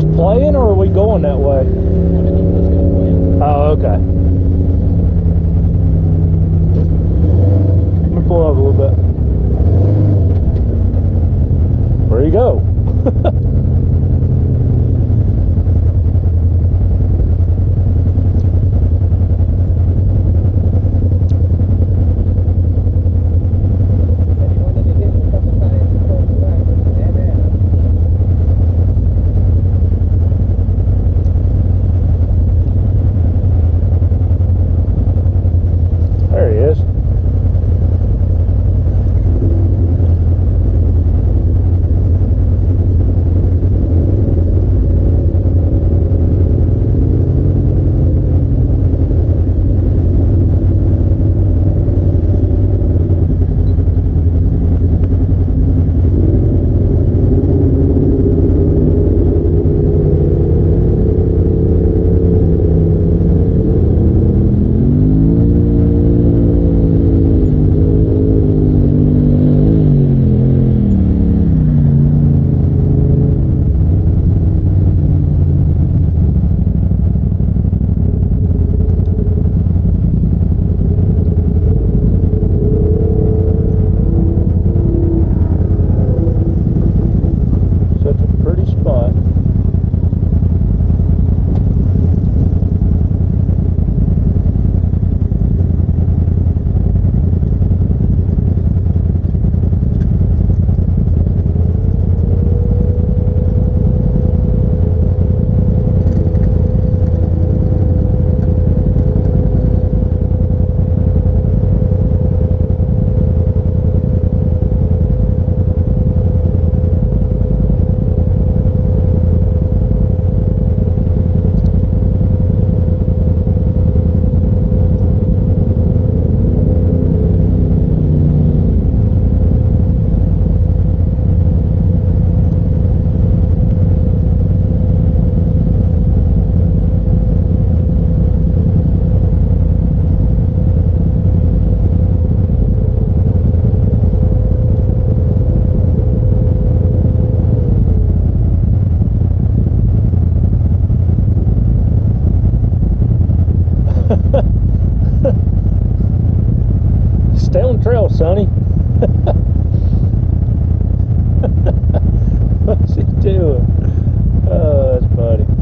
just playing, or are we going that way? Oh, okay. Let me pull up a little bit. Where you go? Stay on trail, Sonny. What's he doing? Oh, that's funny.